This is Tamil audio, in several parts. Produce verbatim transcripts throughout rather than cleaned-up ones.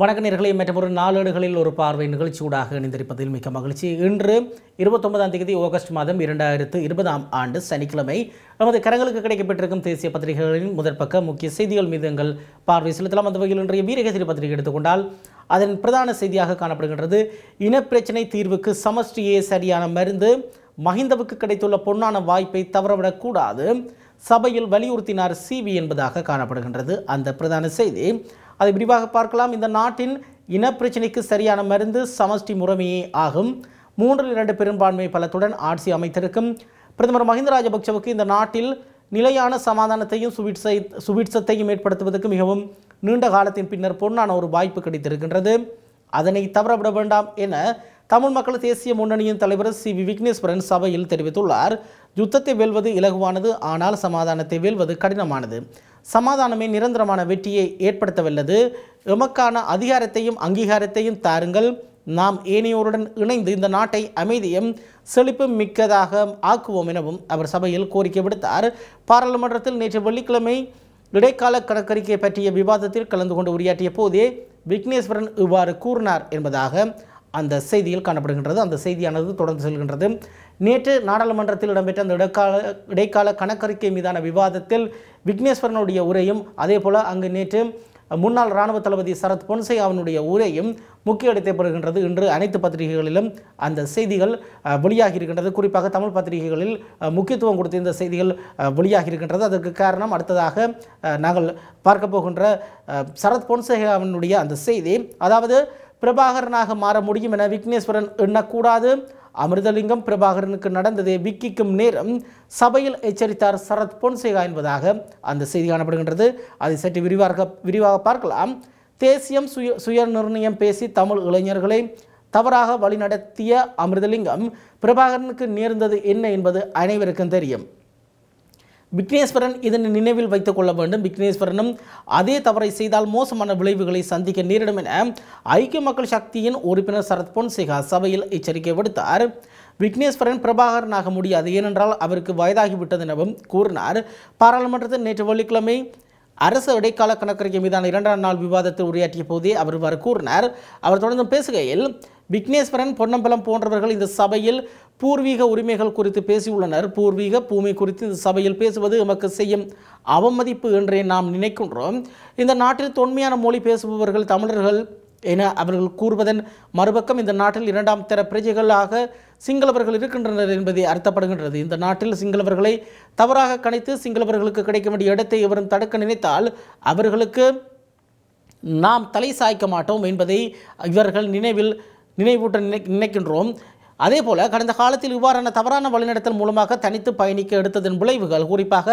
வணக்க நேயர்களே, மற்றொரு நாளேடுகளில் ஒரு பார்வை நிகழ்ச்சியூடாக இணைந்திருப்பதில் மிக்க மகிழ்ச்சி. இன்று இருபத்தொன்பதாம் தேதி ஆகஸ்ட் மாதம் இரண்டாயிரத்து இருபதாம் ஆண்டு சனிக்கிழமை நமது கரங்களுக்கு கிடைக்கப்பட்டிருக்கும் தேசிய பத்திரிகைகளின் முதற்பக்க முக்கிய செய்திகள் மீது எங்கள் பார்வை செலுத்தலாம். அந்த வகையில் இன்றைய வீரகேசரி பத்திரிகை எடுத்துக்கொண்டால் அதன் பிரதான செய்தியாக காணப்படுகின்றது இனப்பிரச்சினை தீர்வுக்கு சமஷ்டியே சரியான மருந்து, மஹிந்தவுக்கு கிடைத்துள்ள பொன்னான வாய்ப்பை தவறவிடக்கூடாது, சபையில் வலியுறுத்தினார் சிவி என்பதாக காணப்படுகின்றது அந்த பிரதான செய்தி. அதை விரிவாக பார்க்கலாம். இந்த நாட்டின் இனப்பிரச்சினைக்கு சரியான மருந்து சமஷ்டி முறைமையே ஆகும். மூன்றில் இரண்டு பெரும்பான்மை பலத்துடன் ஆட்சி அமைத்திருக்கும் பிரதமர் மஹிந்த ராஜபக்சவுக்கு இந்த நாட்டில் நிலையான சமாதானத்தையும் சுபீட்சை சுபீட்சத்தையும் ஏற்படுத்துவதற்கு மிகவும் நீண்ட காலத்தின் பின்னர் பொன்னான ஒரு வாய்ப்பு கிடைத்திருக்கின்றது. அதனை தவறவிட வேண்டாம் என தமிழ் மக்கள் தேசிய முன்னணியின் தலைவர் சி வி விக்னேஸ்வரன் சபையில் தெரிவித்துள்ளார். யுத்தத்தை வெல்வது இலகுவானது, ஆனால் சமாதானத்தை வெல்வது கடினமானது. சமாதானமே நிரந்தரமான வெற்றியை ஏற்படுத்தவல்லது. எமக்கான அதிகாரத்தையும் அங்கீகாரத்தையும் தாருங்கள். நாம் ஏனையோருடன் இணைந்து இந்த நாட்டை அமைதியும் செழிப்பு மிக்கதாக ஆக்குவோம் எனவும் அவர் சபையில் கோரிக்கை விடுத்தார். பாராளுமன்றத்தில் நேற்று வெள்ளிக்கிழமை இடைக்கால கணக்கறிக்கை பற்றிய விவாதத்தில் கலந்து கொண்டு உரையாற்றிய போதே விக்னேஸ்வரன் இவ்வாறு கூறினார் என்பதாக அந்த செய்தியில் காணப்படுகின்றது. அந்த செய்தியானது தொடர்ந்து செல்கின்றது. நேற்று நாடாளுமன்றத்தில் இடம்பெற்ற அந்த இடைக்கால இடைக்கால கணக்கறிக்கை மீதான விவாதத்தில் விக்னேஸ்வரனுடைய உரையும் அதே போல் அங்கு நேற்று முன்னாள் இராணுவ தளபதி சரத் பொன்சேகாவினுடைய உரையும் முக்கிய இடத்தை பெறுகின்றது. இன்று அனைத்து பத்திரிகைகளிலும் அந்த செய்திகள் வெளியாகி இருக்கின்றது. குறிப்பாக தமிழ் பத்திரிகைகளில் முக்கியத்துவம் கொடுத்து இந்த செய்திகள் வெளியாகி இருக்கின்றது. அதற்கு காரணம் அடுத்ததாக நாங்கள் பார்க்க போகின்ற சரத் பொன்சேகாவினுடைய அந்த செய்தி, அதாவது பிரபாகரனாக மாற முடியும் என விக்னேஸ்வரன் எண்ணக்கூடாது, அமிர்தலிங்கம் பிரபாகரனுக்கு நடந்ததை விக்கிக்கும் நேரம், சபையில் எச்சரித்தார் சரத் பொன்சேகா என்பதாக அந்த செய்தி காணப்படுகின்றது. அதை சற்று விரிவாக விரிவாக பார்க்கலாம். தேசியம் சுய சுய நிர்ணயம் பேசி தமிழ் இளைஞர்களை தவறாக வழிநடத்திய அமிர்தலிங்கம் பிரபாகரனுக்கு நேர்ந்தது என்ன என்பது அனைவருக்கும் தெரியும். விக்னேஸ்வரன் இதனை நினைவில் வைத்துக் கொள்ள வேண்டும். விக்னேஸ்வரனும் அதே தவறை செய்தால் மோசமான விளைவுகளை சந்திக்க நேரிடும் என ஐக்கிய மக்கள் சக்தியின் உறுப்பினர் சரத் பொன்சேகா சபையில் எச்சரிக்கை விடுத்தார். விக்னேஸ்வரன் பிரபாகரனாக முடியாது, ஏனென்றால் அவருக்கு வயதாகிவிட்டது எனவும் கூறினார். பாராளுமன்றத்தில் நேற்று வெள்ளிக்கிழமை அரசு இடைக்கால கணக்கறிக்கை மீதான இரண்டாம் நாள் விவாதத்தில் உரையாற்றிய போதே அவர் இவ்வாறு கூறினார். அவர் தொடர்ந்து பேசுகையில் விக்னேஸ்வரன், பொன்னம்பலம் போன்றவர்கள் இந்த சபையில் பூர்வீக உரிமைகள் குறித்து பேசியுள்ளனர். பூர்வீக பூமி குறித்து இந்த சபையில் பேசுவது எமக்கு செய்யும் அவமதிப்பு என்றே நாம் நினைக்கின்றோம். இந்த நாட்டில் தொன்மையான மொழி பேசுபவர்கள் தமிழர்கள் என அவர்கள் கூறுவதன் மறுபக்கம் இந்த நாட்டில் இரண்டாம் தர பிரஜைகளாக சிங்களவர்கள் இருக்கின்றனர் என்பதை அர்த்தப்படுகின்றது. இந்த நாட்டில் சிங்களவர்களை தவறாக கணித்து சிங்களவர்களுக்கு கிடைக்க வேண்டிய இடத்தை இவரும் தடுக்க நினைத்தால் அவர்களுக்கு நாம் தலை சாய்க்க மாட்டோம் என்பதை இவர்கள் நினைவில் நினைவூட்ட நினை நினைக்கின்றோம் அதே போல கடந்த காலத்தில் இவ்வாறான தவறான வழிநடத்தல் மூலமாக தனித்து பயணிக்க எடுத்ததன் விளைவுகள், குறிப்பாக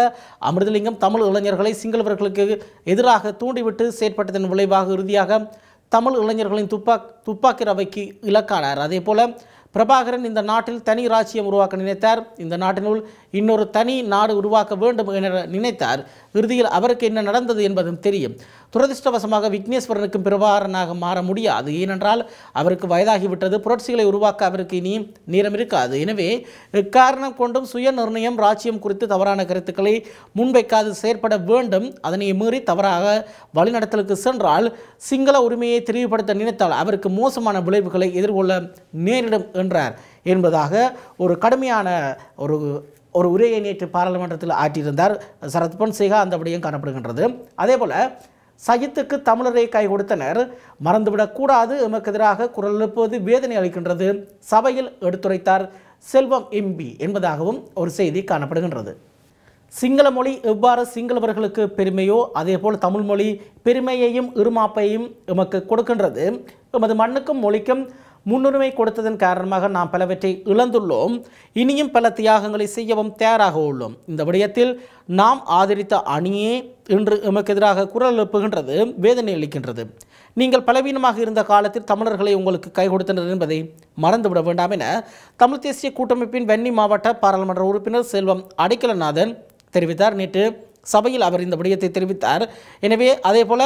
அமிர்தலிங்கம் தமிழ் இளைஞர்களை சிங்களவர்களுக்கு எதிராக தூண்டிவிட்டு செயற்பட்டதன் விளைவாக இறுதியாக தமிழ் இளைஞர்களின் துப்பா துப்பாக்கி ரவைக்கு இலக்கானார். அதே போல பிரபாகரன் இந்த நாட்டில் தனி ராஜ்யம் உருவாக்க நினைத்தார். இந்த நாட்டினுள் இன்னொரு தனி நாடு உருவாக்க வேண்டும் என நினைத்தார். இறுதியில் அவருக்கு என்ன நடந்தது என்பதும் தெரியும். துரதிருஷ்டவசமாக விக்னேஸ்வரனுக்கும் பிரபாகரனாக மாற முடியாது, ஏனென்றால் அவருக்கு வயதாகிவிட்டது. புரட்சிகளை உருவாக்க அவருக்கு இனி நேரம் இருக்காது. எனவே இக்காரணம் கொண்டும் சுய நிர்ணயம் ராஜ்யம் குறித்து தவறான கருத்துக்களை முன்வைக்காது செயற்பட வேண்டும். அதனை மீறி தவறாக வழிநடத்தலுக்கு சென்றால், சிங்கள உரிமையை தெளிவுபடுத்த நினைத்தால் அவருக்கு மோசமான விளைவுகளை எதிர்கொள்ள நேரிடும் என்றார் என்பதாக ஒரு கடுமையான ஒரு ஒரு உரையை நேற்று பாராளுமன்றத்தில் ஆற்றியிருந்தார் சரத் பொன்சேகா. அந்த விடயம் காணப்படுகின்றது. அதே போல சஜித்துக்கு தமிழரை கை கொடுத்தனர். மறந்துவிடக்கூடாது, எமக்கு எதிராக குரல் எழுப்புவது வேதனை அளிக்கின்றது, சபையில் எடுத்துரைத்தார் செல்வம் எம்பி என்பதாகவும் ஒரு செய்தி காணப்படுகின்றது. சிங்கள மொழி எவ்வாறு சிங்களவர்களுக்கு பெருமையோ அதேபோல் தமிழ் மொழி பெருமையையும் இருமாப்பையும் எமக்கு கொடுக்கின்றது. எமது மண்ணுக்கும் மொழிக்கும் முன்னுரிமை கொடுத்ததன் காரணமாக நாம் பலவற்றை இழந்துள்ளோம். இனியும் பல தியாகங்களை செய்யவும் தயாராக உள்ளோம். இந்த விடயத்தில் நாம் ஆதரித்த அணியே இன்று எமக்கு எதிராக குரல் எழுப்புகின்றது, வேதனை அளிக்கின்றது. நீங்கள் பலவீனமாக இருந்த காலத்தில் தமிழர்களை உங்களுக்கு கை கொடுத்தனர் என்பதை மறந்துவிட வேண்டாம் என தமிழ் தேசிய கூட்டமைப்பின் வன்னி மாவட்ட பாராளுமன்ற உறுப்பினர் செல்வம் அடைக்கலநாதன் தெரிவித்தார். நேற்று சபையில் அவர் இந்த விடயத்தை தெரிவித்தார். எனவே அதே போல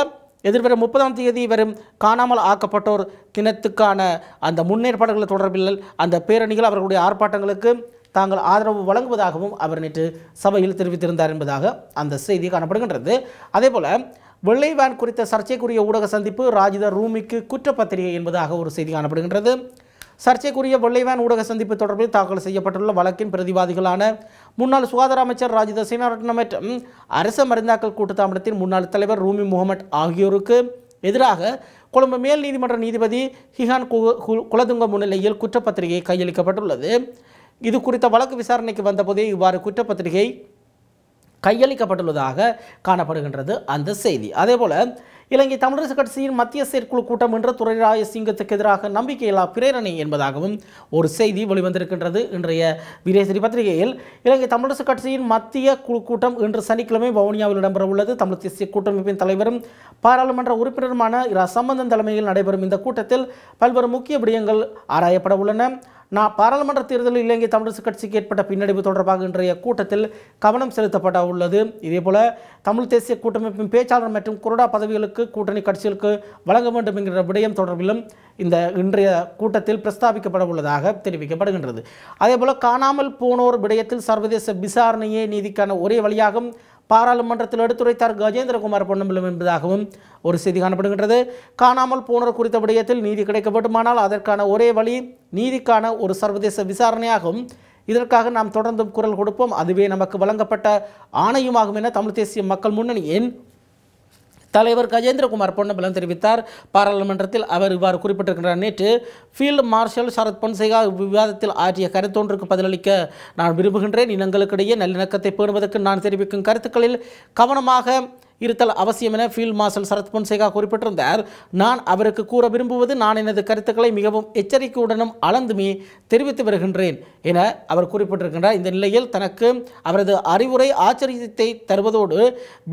எதிர்வரும் முப்பதாம் தேதி வரும் காணாமல் ஆக்கப்பட்டோர் தினத்துக்கான அந்த முன்னேற்பாடுகள் தொடர்பில் அந்த பேரணிகள் அவர்களுடைய ஆர்ப்பாட்டங்களுக்கு தாங்கள் ஆதரவு வழங்குவதாகவும் அவர் நேற்று சபையில் தெரிவித்திருந்தார் என்பதாக அந்த செய்தி காணப்படுகின்றது. அதே போல் வெள்ளை வேன் குறித்த சர்ச்சைக்குரிய ஊடக சந்திப்பு ராஜித ரூமிக்கு குற்றப்பத்திரிகை என்பதாக ஒரு செய்தி காணப்படுகின்றது. சர்ச்சைக்குரிய வெள்ளை வேன் ஊடக சந்திப்பு தொடர்பில் தாக்கல் செய்யப்பட்டுள்ள வழக்கின் பிரதிவாதிகளான முன்னாள் சுகாதார அமைச்சர் ராஜித சேனாரட்ன மற்றும் அரச மருந்தாக்கல் கூட்டுத்தாபனத்தின் முன்னாள் தலைவர் ரூமி முகமட் ஆகியோருக்கு எதிராக கொழும்பு மேல் நீதிமன்ற நீதிபதி ஹிஹான் குலதுங்க முன்னிலையில் குற்றப்பத்திரிகை கையளிக்கப்பட்டுள்ளது. இது குறித்த வழக்கு விசாரணைக்கு வந்தபோதே இவ்வாறு குற்றப்பத்திரிகை கையளிக்கப்பட்டுள்ளதாக காணப்படுகின்றது அந்த செய்தி. அதேபோல இலங்கை தமிழரசு கட்சியின் மத்திய செயற்குழு கூட்டம் என்ற துரைராய சிங்கத்துக்கு எதிராக நம்பிக்கையில்லா பிரேரணை என்பதாகவும் ஒரு செய்தி வெளிவந்திருக்கின்றது. இன்றைய வீரேஸ்வரி பத்திரிகையில் இலங்கை தமிழரசு கட்சியின் மத்திய குழு கூட்டம் இன்று சனிக்கிழமை வவுனியாவில் இடம்பெற உள்ளது. தமிழ் தேசிய கூட்டமைப்பின் தலைவரும் பாராளுமன்ற உறுப்பினருமான இரா சம்பந்தன் தலைமையில் நடைபெறும் இந்த கூட்டத்தில் பல்வேறு முக்கிய விடயங்கள் ஆராயப்பட உள்ளன. நான் பாராளுமன்ற தேர்தலில் இலங்கை தமிழரசு கட்சிக்கு ஏற்பட்ட பின்னடைவு தொடர்பாக இன்றைய கூட்டத்தில் கவனம் செலுத்தப்பட உள்ளது. இதேபோல தமிழ் தேசிய கூட்டமைப்பின் பேச்சாளர் மற்றும் குரடா பதவிகளுக்கு கூட்டணி கட்சிகளுக்கு வழங்க வேண்டும் என்கிற விடயம் தொடர்பிலும் இந்த இன்றைய கூட்டத்தில் பிரஸ்தாபிக்கப்பட உள்ளதாக தெரிவிக்கப்படுகின்றது. அதேபோல காணாமல் போனோர் விடயத்தில் சர்வதேச விசாரணையே நீதிக்கான ஒரே வழியாகும் பாராளுமன்றத்தில் எடுத்துரைத்தார் கஜேந்திரகுமார் பொன்னம்பலம் என்பதாகவும் ஒரு செய்தி காணப்படுகின்றது. காணாமல் போனோர் குறித்த விடயத்தில் நீதி கிடைக்க வேண்டுமானால் அதற்கான ஒரே வழி நீதிக்கான ஒரு சர்வதேச விசாரணையாகும். இதற்காக நாம் தொடர்ந்தும் குரல் கொடுப்போம். அதுவே நமக்கு வழங்கப்பட்ட ஆணையுமாகும் என தமிழ் தேசிய மக்கள் முன்னணியின் தலைவர் கஜேந்திரகுமார் பொன்னம்பலம் தெரிவித்தார். பாராளுமன்றத்தில் அவர் இவ்வாறு குறிப்பிட்டிருக்கிறார். நேற்று ஃபீல்டு மார்ஷல் சரத் பொன்சேகா விவாதத்தில் ஆற்றிய கருத்தொன்றுக்கு பதிலளிக்க நான் விரும்புகின்றேன். இனங்களுக்கிடையே நல்லிணக்கத்தை பேணுவதற்கு நான் தெரிவிக்கும் கருத்துக்களில் கவனமாக இருத்தல் அவசியம் என ஃபீல்டு மார்ஷல் சரத் பொன்சேகா குறிப்பிட்டிருந்தார். நான் அவருக்கு கூற விரும்புவது நான் எனது கருத்துக்களை மிகவும் எச்சரிக்கையுடனும் அளந்துமே தெரிவித்து வருகின்றேன் என அவர் குறிப்பிட்டிருக்கின்றார். இந்த நிலையில் தனக்கு அவரது அறிவுரை ஆச்சரியத்தை தருவதோடு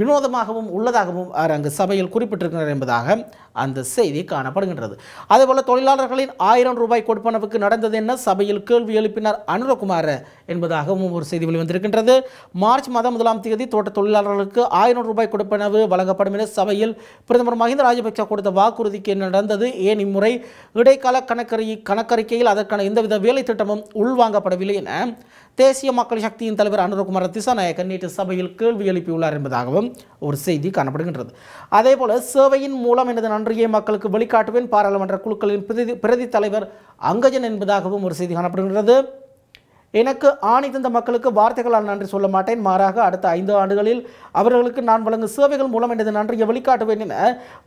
வினோதமாகவும் உள்ளதாகவும் அவர் அங்கு சபையில் குறிப்பிட்டிருக்கிறார் என்பதாக அந்த செய்தி காணப்படுகின்றது. அதேபோல தொழிலாளர்களின் ஆயிரம் ரூபாய் கொடுப்பனவுக்கு நடந்தது என்ன சபையில் கேள்வி எழுப்பினார் அனுரகுமார் என்பதாகவும் ஒரு செய்தி வெளிவந்திருக்கின்றது. மார்ச் மாதம் முதலாம் தேதி தோட்ட தொழிலாளர்களுக்கு ஆயிரம் ரூபாய் கொடுப்பன வழங்கப்படும் என சபையில் பிரதமர் மஹிந்த ராஜபக்ச கொடுத்த வாக்குறுதிக்கு என்ன நடந்தது? ஏன் இம்முறை இடைக்கால கணக்கறி கணக்கறிக்கையில் அதற்கான எந்தவித வேலை திட்டமும் உள்வாங்கப்படவில்லை என தேசிய மக்கள் சக்தியின் தலைவர் அனுரகுமார திசாநாயக்கன் நேற்று சபையில் கேள்வி எழுப்பியுள்ளார் என்பதாகவும் ஒரு செய்தி காணப்படுகின்றது. அதேபோல சேவையின் மூலம் எனது நன்றியை மக்களுக்கு வெளிக்காட்டுவேன் பாராளுமன்ற குழுக்களின் பிரதி பிரதி தலைவர் அங்கஜன் என்பதாகவும் ஒரு செய்தி காணப்படுகின்றது. எனக்கு ஆணி தந்த மக்களுக்கு வார்த்தைகளால் நன்றி சொல்ல மாட்டேன். மாறாக அடுத்த ஐந்து ஆண்டுகளில் அவர்களுக்கு நான் வழங்கும் சேவைகள் மூலம் எனது நன்றியை வெளிக்காட்டுவேன் என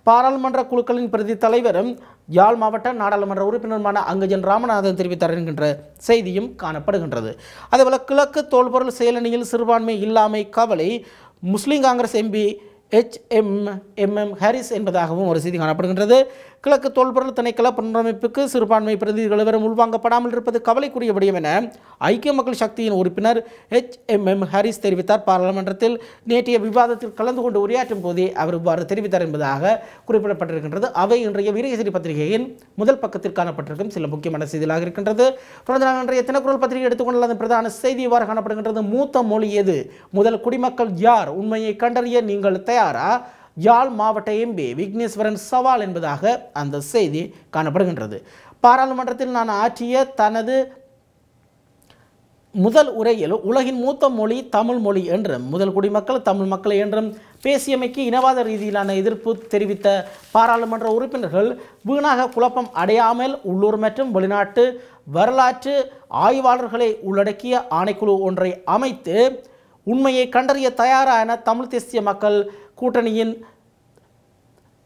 பாராளுமன்ற குழுக்களின் பிரதி தலைவரும் யாழ் மாவட்ட நாடாளுமன்ற உறுப்பினருமான அங்கஜன் ராமநாதன் தெரிவித்தார் என்கின்ற செய்தியும் காணப்படுகின்றது. அதேபோல கிழக்கு தோல்பொருள் செயலணியில் சிறுபான்மை இல்லாமை கவலை Muslim Congress MP H M M M Harees என்பதாகவும் ஒரு செய்தி காணப்படுகின்றது. கிழக்கு தொல்பொருள் திணைக்கள புனரமைப்புக்கு சிறுபான்மை பிரதிநிதிகள் எவரும் உள்வாங்கப்படாமல் இருப்பது கவலைக்குரிய விடயம் என ஐக்கிய மக்கள் சக்தியின் உறுப்பினர் எச் எம் எம் ஹாரிஸ் தெரிவித்தார். பாராளுமன்றத்தில் நேற்றைய விவாதத்தில் கலந்து கொண்டு உரையாற்றும் போதே அவர் இவ்வாறு தெரிவித்தார் என்பதாக குறிப்பிடப்பட்டிருக்கின்றது. அவை இன்றைய வீரகேசரி பத்திரிகையின் முதல் பக்கத்தில் காணப்பட்டிருக்கும் சில முக்கியமான செய்திகளாக இருக்கின்றது. தொடர்ந்து நாங்கள் இன்றைய தினக்குரல் பத்திரிகை எடுத்துக்கொண்டுள்ள பிரதான செய்தி இவ்வாறு காணப்படுகின்றது. மூத்த மொழி எது? முதல் குடிமக்கள் யார்? உண்மையை கண்டறிய நீங்கள் தயார்? யாழ் மாவட்ட எம்பி விக்னேஸ்வரன் சவால் என்பதாக அந்த செய்தி காணப்படுகின்றது. பாராளுமன்றத்தில் நான் ஆற்றிய தனது முதல் உரையில் உலகின் மூத்த மொழி தமிழ் மொழி என்றும் முதல் குடிமக்கள் தமிழ் மக்களை என்றும் பேசியமைக்கு இனவாத ரீதியிலான எதிர்ப்பு தெரிவித்த பாராளுமன்ற உறுப்பினர்கள் வீணாக குழப்பம் அடையாமல் உள்ளூர் மற்றும் வெளிநாட்டு வரலாற்று ஆய்வாளர்களை உள்ளடக்கிய ஆணைக்குழு ஒன்றை அமைத்து உண்மையை கண்டறிய தயாரான தமிழ் தேசிய மக்கள் கூட்டணியின்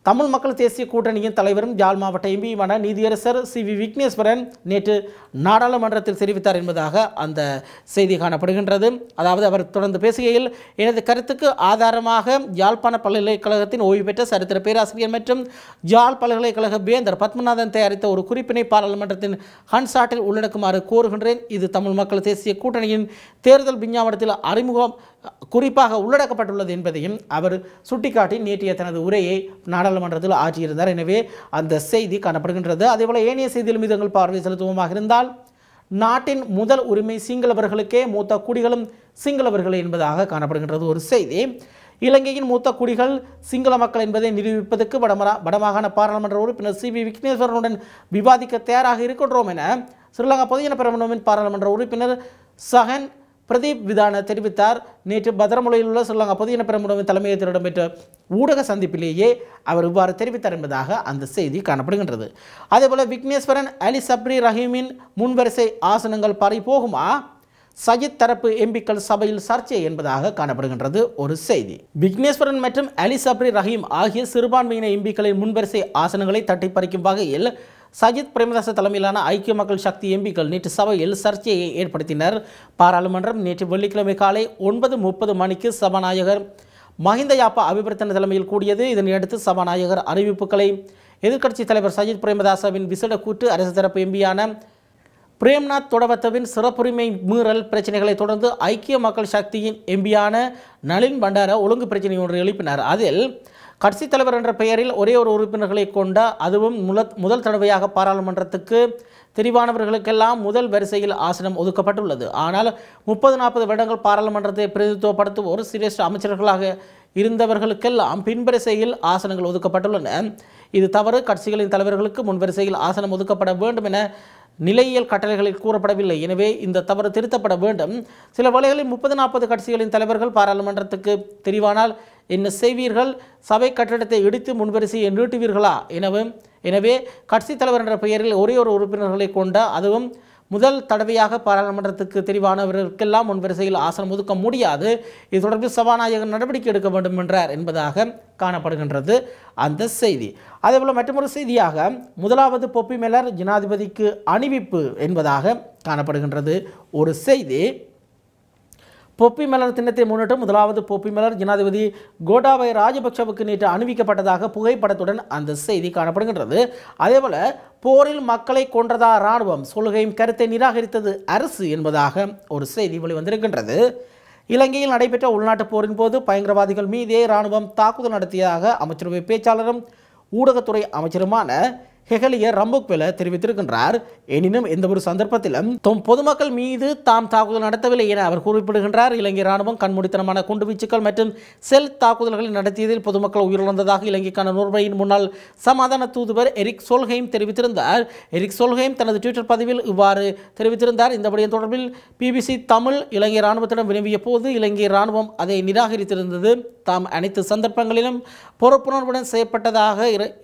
தமிழ் மக்கள் தேசிய கூட்டணியின் தலைவரும் யாழ் மாவட்ட எம்பியுமான நீதியரசர் சி வி விக்னேஸ்வரன் நேற்று நாடாளுமன்றத்தில் தெரிவித்தார் என்பதாக அந்த செய்தி காணப்படுகின்றது. அதாவது அவர் தொடர்ந்து பேசுகையில் எனது கருத்துக்கு ஆதாரமாக யாழ்ப்பாண பல்கலைக்கழகத்தின் ஓய்வு பெற்ற சரித்திர பேராசிரியர் மற்றும் யாழ் பல்கலைக்கழக வேந்தர் பத்மநாதன் தயாரித்த ஒரு குறிப்பினை பாராளுமன்றத்தின் ஹன்சாட்டில் உள்ளடக்குமாறு கோருகின்றேன். இது தமிழ் மக்கள் தேசிய கூட்டணியின் தேர்தல் விஞ்ஞாபனத்தில் அறிமுகம் குறிப்பாக உள்ளடக்கப்பட்டுள்ளது என்பதையும் அவர் சுட்டிக்காட்டி நேற்றைய தனது உரையை நாடாளுமன்றத்தில் ஆற்றியிருந்தார். எனவே அந்த செய்தி காணப்படுகின்றது. அதேபோல ஏனைய செய்தியில் மீது எங்கள் பார்வை செலுத்துவமாக இருந்தால் நாட்டின் முதல் உரிமை சிங்களவர்களுக்கே மூத்த குடிகளும் சிங்களவர்களே என்பதாக காணப்படுகின்றது ஒரு செய்தி. இலங்கையின் மூத்த குடிகள் சிங்கள மக்கள் என்பதை நிரூபிப்பதற்கு வடமரா வடமாகாண பாராளுமன்ற உறுப்பினர் சி வி விக்னேஸ்வரனுடன் விவாதிக்க தயாராக இருக்கின்றோம் என ஸ்ரீலங்கா பொதுஜன பெரமுனவின் பாராளுமன்ற உறுப்பினர் சஹன் Pradeep Vidana தெரிவித்தார் நேற்று பத்ரமுலையில் உள்ள சொல்லுங்க பொதுஜன பெரமுனவு தலைமையகத்தில் இடம்பெற்ற ஊடக சந்திப்பிலேயே அவர் இவ்வாறு தெரிவித்தார் என்பதாக அந்த செய்தி காணப்படுகின்றது. அதேபோல விக்னேஸ்வரன் அலி சப்ரி ரஹீமின் முன்வரிசை ஆசனங்கள் பறி போகுமா சஜித் தரப்பு எம்பிக்கள் சபையில் சர்ச்சை என்பதாக காணப்படுகின்றது ஒரு செய்தி. விக்னேஸ்வரன் மற்றும் அலி சப்ரி ரஹீம் ஆகிய சிறுபான்மையின எம்பிக்களின் முன்வரிசை ஆசனங்களை தட்டி பறிக்கும் வகையில் சஜித் பிரேமதாச தலைமையிலான ஐக்கிய மக்கள் சக்தி எம்பிக்கள் நேற்று சபையில் சர்ச்சையை ஏற்படுத்தினர். பாராளுமன்றம் நேற்று வெள்ளிக்கிழமை காலை ஒன்பது முப்பது மணிக்கு சபாநாயகர் மஹிந்த யாப்பா அபிவர்த்தன தலைமையில் கூடியது. இதனையடுத்து சபாநாயகர் அறிவிப்புகளை எதிர்க்கட்சித் தலைவர் சஜித் பிரேமதாசவின் விசேட கூற்று அரசு தரப்பு எம்பியான பிரேம்நாத் தொடவத்தவின் சிறப்புரிமை மீறல் பிரச்சனைகளை தொடர்ந்து ஐக்கிய மக்கள் சக்தியின் எம்பியான நளின் பண்டார ஒழுங்கு பிரச்சனை ஒன்று எழுப்பினார். அதில் கட்சித் தலைவர் என்ற பெயரில் ஒரே ஒரு உறுப்பினர்களை கொண்ட அதுவும் முதல் தடவையாக பாராளுமன்றத்துக்கு தெரிவானவர்களுக்கெல்லாம் முதல் வரிசையில் ஆசனம் ஒதுக்கப்பட்டுள்ளது. ஆனால் முப்பது நாற்பது வருடங்கள் பாராளுமன்றத்தை பிரதிநிதித்துவப்படுத்தும் ஒரு சிரேஷ்ட அமைச்சர்களாக இருந்தவர்களுக்கெல்லாம் பின்வரிசையில் ஆசனங்கள் ஒதுக்கப்பட்டுள்ளன. இது தவறு. கட்சிகளின் தலைவர்களுக்கு முன்வரிசையில் ஆசனம் ஒதுக்கப்பட வேண்டும் என நிலையியல் கட்டளைகளில் கூறப்படவில்லை. எனவே இந்த தவறு திருத்தப்பட வேண்டும். சில வேளைகளில் முப்பது நாற்பது கட்சிகளின் தலைவர்கள் பாராளுமன்றத்துக்கு தெரிவானால் என்ன செய்வீர்கள்? சபை கட்டடத்தை இடித்து முன்வரிசையை நீட்டுவீர்களா எனவும் எனவே கட்சித் தலைவர் என்ற பெயரில் ஒரே ஒரு உறுப்பினர்களை கொண்ட அதுவும் முதல் தடவையாக பாராளுமன்றத்துக்கு தெரிவானவர்களுக்கெல்லாம் முன்வரிசையில் ஆசனம் ஒதுக்க முடியாது. இது தொடர்பில் சபாநாயகர் நடவடிக்கை எடுக்க வேண்டும் என்றார் என்பதாக காணப்படுகின்றது அந்த செய்தி. அதேபோல் மற்றொரு செய்தியாக முதலாவது பொப்பி மேலர் ஜனாதிபதிக்கு அணிவிப்பு என்பதாக காணப்படுகின்றது ஒரு செய்தி. பொப்பி மலர் தினத்தை முன்னிட்டு முதலாவது பொப்பி மலர் ஜனாதிபதி கோட்டாபய ராஜபக்ஷவுக்கு நேற்று அணிவிக்கப்பட்டதாக புகைப்படத்துடன் அந்த செய்தி காணப்படுகின்றது. அதேபோல போரில் மக்களை கொன்றதா இராணுவம் சொல்கையும் கருத்தை நிராகரித்தது அரசு என்பதாக ஒரு செய்தி வெளிவந்திருக்கின்றது. இலங்கையில் நடைபெற்ற உள்நாட்டு போரின் போது பயங்கரவாதிகள் மீதே இராணுவம் தாக்குதல் நடத்தியதாக அமைச்சரவை பேச்சாளரும் ஊடகத்துறை அமைச்சருமான ஹெகலிய ரம்புக்வெல தெரிவித்திருக்கின்றார். எனினும் எந்த ஒரு சந்தர்ப்பத்திலும் தொம் பொதுமக்கள் மீது தாம் தாக்குதல் நடத்தவில்லை என அவர் குறிப்பிடுகின்றார். இலங்கை இராணுவம் கண்மூடித்தனமான குண்டுவீச்சுக்கள் மற்றும் செல் தாக்குதல்களை நடத்தியதில் பொதுமக்கள் உயிரிழந்ததாக இலங்கைக்கான நோர்வேயின் முன்னாள் சமாதான தூதுவர் எரிக் சோல்ஹெய்ம் தெரிவித்திருந்தார். எரிக் சோல்ஹெய்ம் தனது ட்விட்டர் பதிவில் இவ்வாறு தெரிவித்திருந்தார். இந்த விடயம் தொடர்பில் பிபிசி தமிழ் இலங்கை இராணுவத்திடம் வினவிய போது இலங்கை இராணுவம் அதை நிராகரித்திருந்தது. தாம் அனைத்து சந்தர்ப்பங்களிலும் பொறுப்புணர்வுடன் செயற்பட்டதாக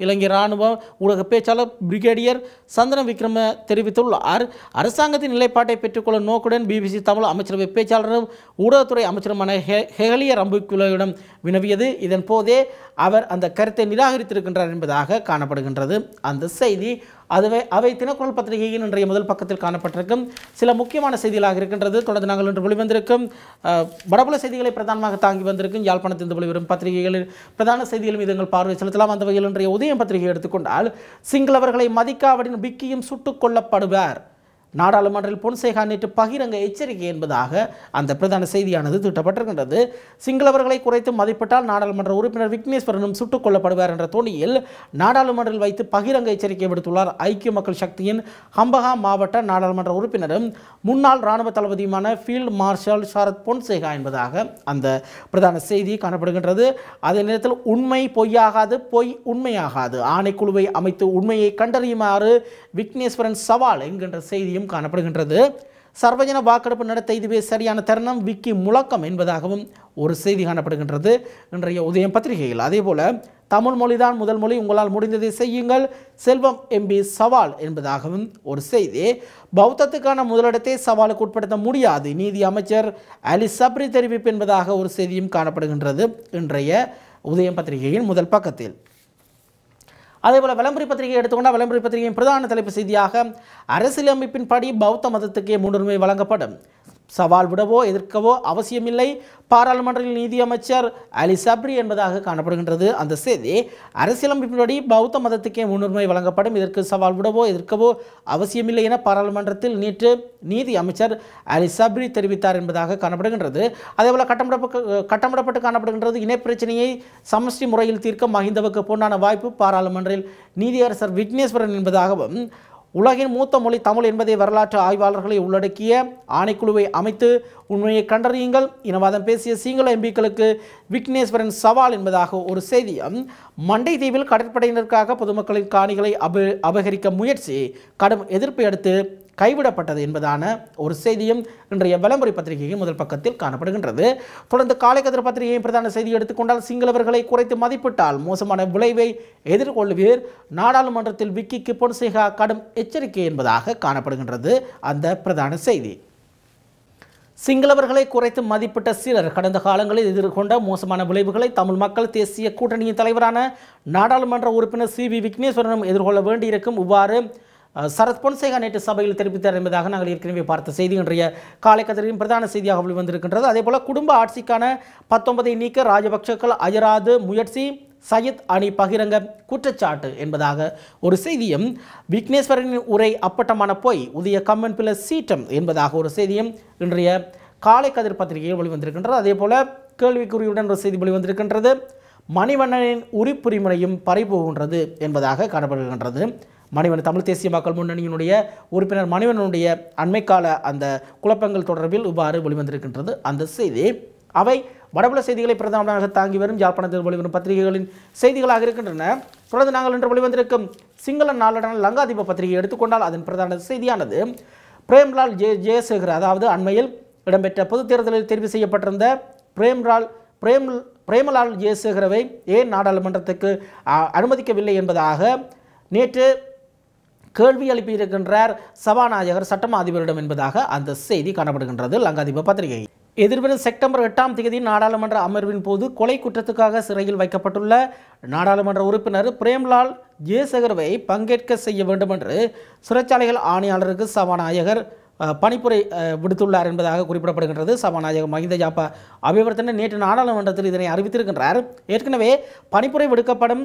இலங்கை இராணுவ ஊடக பேச்சாளர் பிரிகேடியர் சந்திரன் விக்ரம தெரிவித்துள்ளார். அரசாங்கத்தின் நிலைப்பாட்டை பெற்றுக்கொள்ளும் நோக்குடன் பிபிசி தமிழ் அமைச்சரவை பேச்சாளரும் ஊடகத்துறை அமைச்சருமான ஹெகலிய ரம்புக்குலவிடம் வினவியது. இதன் போதே அவர் அந்த கருத்தை நிராகரித்திருக்கின்றார் என்பதாக காணப்படுகின்றது அந்த செய்தி. அதுவே அவை தினக்குரல் பத்திரிகையின் இன்றைய முதல் பக்கத்தில் காணப்பட்டிருக்கும் சில முக்கியமான செய்திகளாக இருக்கின்றது. தொடர்ந்து நாங்கள் இன்று வெளிவந்திருக்கும் வடபுல செய்திகளை பிரதானமாக தாங்கி வந்திருக்கும் யாழ்ப்பாணத்திலிருந்து வெளிவரும் பத்திரிகைகளில் பிரதான செய்திகள் மீது எங்கள் பார்வை செலுத்தலாம். அந்த வகையில் இன்றைய உதயம் பத்திரிகை எடுத்துக்கொண்டால் சிங்களவர்களை மதிக்காவிடன் விக்கியும் சுட்டுக் கொல்லப்படுவார், நாடாளுமன்றில் பொன்சேகா நேற்று பகிரங்க எச்சரிக்கை என்பதாக அந்த பிரதான செய்தியானது திட்டப்பட்டிருக்கின்றது. சிங்களவர்களை குறைத்து மதிப்பிட்டால் நாடாளுமன்ற உறுப்பினர் விக்னேஸ்வரனும் சுட்டுக் கொல்லப்படுவார் என்ற தோணியில் நாடாளுமன்றில் வைத்து பகிரங்க எச்சரிக்கை விடுத்துள்ளார் ஐக்கிய மக்கள் சக்தியின் ஹம்பகா மாவட்ட நாடாளுமன்ற உறுப்பினரும் முன்னாள் இராணுவ தளபதியுமான ஃபீல்டு மார்ஷல் சரத் பொன்சேகா என்பதாக அந்த பிரதான செய்தி காணப்படுகின்றது. அதே நேரத்தில் உண்மை பொய்யாகாது, பொய் உண்மையாகாது, ஆணைக்குழுவை அமைத்து உண்மையை கண்டறியுமாறு விக்னேஸ்வரன் சவால் என்கின்ற செய்தியும் காணப்படுகின்றது. சர்வஜன வாக்கெடுப்பு நடத்த இதுவே சரியான தருணம், விக்கி முழக்கம் என்பதாகவும் ஒரு செய்தி காணப்படுகின்றது இன்றைய உதயம் பத்திரிகையில். அதேபோல தமிழ் மொழிதான் முதல் மொழி, உங்களால் முடிந்ததை செய்யுங்கள், செல்வம் எம்பி சவால் என்பதாகவும் ஒரு செய்தி. பௌத்தத்துக்கான முதலிடத்தை சவாலுக்கு உட்படுத்த முடியாது, நீதி அமைச்சர் அலி சப்ரி தெரிவிப்பு என்பதாக ஒரு செய்தியும் காணப்படுகின்றது இன்றைய உதயம் பத்திரிகையின் முதல் பக்கத்தில். அதேபோல் விளம்பரி பத்திரிகை எடுத்துக்கொண்டால் விளம்பரி பத்திரிகையின் பிரதான தலைப்பு செய்தியாக அரசியலமைப்பின் படி பௌத்த மதத்துக்கே முன்னுரிமை வழங்கப்படும், சவால் விடவோ எதிர்க்கவோ அவசியமில்லை, பாராளுமன்ற நீதியமைச்சர் அலி சப்ரி என்பதாக காணப்படுகின்றது அந்த செய்தி. அரசியலமைப்பின்படி பௌத்த மதத்துக்கே முன்னுரிமை வழங்கப்படும், இதற்கு சவால் விடவோ எதிர்க்கவோ அவசியமில்லை என பாராளுமன்றத்தில் நேற்று நீதி அமைச்சர் அலி சப்ரி தெரிவித்தார் என்பதாக காணப்படுகின்றது. அதேபோல் கட்டமிடப்பட்டு கட்டமிடப்பட்டு காணப்படுகின்றது இனப்பிரச்சனையை சமஷ்டி முறையில் தீர்க்க மஹிந்தவுக்கு பொன்னான வாய்ப்பு பாராளுமன்றில் நீதியரசர் விக்னேஸ்வரன் என்பதாகவும் உலகின் மூத்த மொழி தமிழ் என்பதை வரலாற்று ஆய்வாளர்களை உள்ளடக்கிய ஆணைக்குழுவை அமைத்து உண்மையை கண்டறியுங்கள், இனவாதம் பேசிய சிங்கள எம்பிக்களுக்கு விக்னேஸ்வரன் சவால் என்பதாக ஒரு செய்தியும், மண்டை தீவில் கடற்படையினருக்காக பொதுமக்களின் காணிகளை அப அபகரிக்க முயற்சி கடும் எதிர்ப்பை அடுத்து கைவிடப்பட்டது என்பதான ஒரு செய்தியும் இன்றைய விளம்பர பத்திரிகையின் முதல் பக்கத்தில் காணப்படுகின்றது. தொடர்ந்து காலைக்கதிர் பத்திரிகையின் பிரதான செய்தி எடுத்துக்கொண்டால், சிங்களவர்களை குறைத்து மதிப்பிட்டால் மோசமான விளைவை எதிர்கொள்வீர், நாடாளுமன்றத்தில் விக்கிக்கு பொன்சேகா கடும் எச்சரிக்கை என்பதாக காணப்படுகின்றது அந்த பிரதான செய்தி. சிங்களவர்களை குறைத்து மதிப்பிட்ட சிலர் கடந்த காலங்களில் எதிர்கொண்ட மோசமான விளைவுகளை தமிழ் மக்கள் தேசிய கூட்டணியின் தலைவரான நாடாளுமன்ற உறுப்பினர் சி வி விக்னேஸ்வரனும் எதிர்கொள்ள வேண்டியிருக்கும். இவ்வாறு சரத் பொன்சேகா நேற்று சபையில் தெரிவித்தார் என்பதாக நாங்கள் ஏற்கனவே பார்த்த செய்தி இன்றைய காலைக்கதிரின் பிரதான செய்தியாக வெளிவந்திருக்கின்றது. அதேபோல் குடும்ப ஆட்சிக்கான பத்தொன்பதை நீக்க ராஜபக்சக்கள் அயராது முயற்சி, சையத் அணி பகிரங்க குற்றச்சாட்டு என்பதாக ஒரு செய்தியும், விக்னேஸ்வரனின் உரை அப்பட்டமான போய், உதய கம்மன் பிள்ளை சீற்றம் என்பதாக ஒரு செய்தியும் இன்றைய காலை கதிர் பத்திரிகையில் வெளிவந்திருக்கின்றது. அதே போல கேள்விக்குறியுடன் ஒரு செய்தி வெளிவந்திருக்கின்றது. மணிவண்ணனின் உரிப்புரிமுறையும் பறிபோகின்றது என்பதாக காணப்படுகின்றது. மணிவன் தமிழ் தேசிய மக்கள் முன்னணியினுடைய உறுப்பினர் மணிவண்ணனுடைய அண்மைக்கால அந்த குழப்பங்கள் தொடர்பில் இவ்வாறு வெளிவந்திருக்கின்றது அந்த செய்தி. அவை வடபுல செய்திகளை பிரதானமாக தாங்கி வரும் யாழ்ப்பாணத்தில் வெளிவரும் பத்திரிகைகளின் செய்திகளாக இருக்கின்றன. தொடர்ந்து நாங்கள் இன்று வெளிவந்திருக்கும் சிங்கள நாளடான லங்காதீப பத்திரிகையை எடுத்துக்கொண்டால் அதன் பிரதான செய்தியானது பிரேம்லால் ஜெய ஜெயசேகர் அதாவது அண்மையில் இடம்பெற்ற பொதுத் தேர்தலில் தெரிவு செய்யப்பட்டிருந்த பிரேம்லால் பிரேம் பிரேமலால் ஜெயசேகரவை ஏன் நாடாளுமன்றத்துக்கு அனுமதிக்கவில்லை என்பதாக நேற்று கேள்வி எழுப்பியிருக்கின்றார் சபாநாயகர் சட்டமா அதிபரிடம் என்பதாக அந்த செய்தி காணப்படுகின்றது லங்காதீப பத்திரிகை. எதிர்வரும் செப்டம்பர் எட்டாம் தேதி நாடாளுமன்ற அமர்வின் போது கொலை குற்றத்துக்காக சிறையில் வைக்கப்பட்டுள்ள நாடாளுமன்ற உறுப்பினர் பிரேம்லால் ஜெயசேகரவை பங்கேற்க செய்ய வேண்டும் என்று சிறைச்சாலைகள் ஆணையாளருக்கு சபாநாயகர் பணிப்புரை விடுத்துள்ளார் என்பதாக குறிப்பிடப்படுகின்றது. சபாநாயகர் மஹிந்த யாப்பா அபிவர்த்தன நேற்று நாடாளுமன்றத்தில் இதனை அறிவித்திருக்கின்றார். ஏற்கனவே பணிப்புரை விடுக்கப்படும்